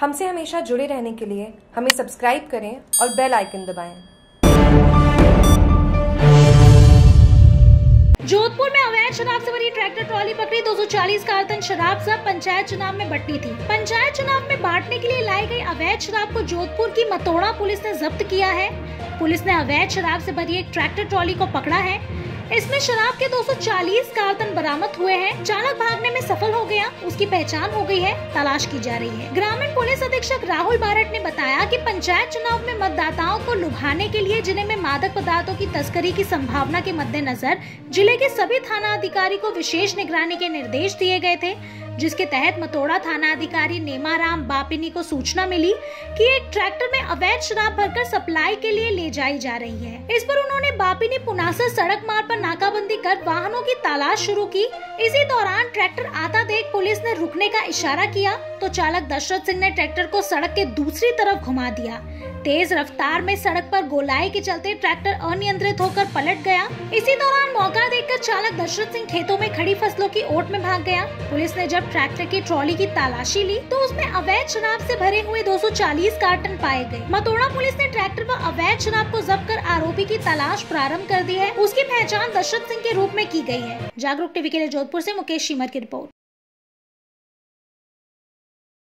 हमसे हमेशा जुड़े रहने के लिए हमें सब्सक्राइब करें और बेल आइकन दबाएं। जोधपुर में अवैध शराब से भरी ट्रैक्टर ट्रॉली पकड़ी, 240 कार्टन शराब सब पंचायत चुनाव में बंटी थी। पंचायत चुनाव में बांटने के लिए लाई गई अवैध शराब को जोधपुर की मतोड़ा पुलिस ने जब्त किया है। पुलिस ने अवैध शराब से भरी एक ट्रैक्टर ट्रॉली को पकड़ा है। इसमें शराब के 240 कार्टन बरामद हुए हैं। चालक भागने में सफल हो गया, उसकी पहचान हो गई है, तलाश की जा रही है। ग्रामीण पुलिस अधीक्षक राहुल बारहठ ने बताया कि पंचायत चुनाव में मतदाताओं को लुभाने के लिए जिले में मादक पदार्थों की तस्करी की संभावना के मद्देनजर जिले के सभी थाना अधिकारी को विशेष निगरानी के निर्देश दिए गए थे, जिसके तहत मतोड़ा थाना अधिकारी नेमा राम बापिनी को सूचना मिली कि एक ट्रैक्टर में अवैध शराब भरकर सप्लाई के लिए ले जाई जा रही है। इस पर उन्होंने बापिनी पुनासा सड़क मार्ग पर नाकाबंदी कर वाहनों की तलाश शुरू की। इसी दौरान ट्रैक्टर आता देख पुलिस ने रुकने का इशारा किया तो चालक दशरथ सिंह ने ट्रैक्टर को सड़क के दूसरी तरफ घुमा दिया। तेज रफ्तार में सड़क पर गोलाई के चलते ट्रैक्टर अनियंत्रित होकर पलट गया। इसी दौरान मौका देखकर चालक दशरथ सिंह खेतों में खड़ी फसलों की ओट में भाग गया। पुलिस ने जब ट्रैक्टर की ट्रॉली की तलाशी ली तो उसमें अवैध शराब से भरे हुए 240 कार्टन पाए गए। मतोड़ा पुलिस ने ट्रैक्टर पर अवैध शराब को जब्त कर आरोपी की तलाश प्रारंभ कर दी है। उसकी पहचान दशरथ सिंह के रूप में की गयी है। जागरूक टीवी के लिए जोधपुर से मुकेश शीमहार की रिपोर्ट।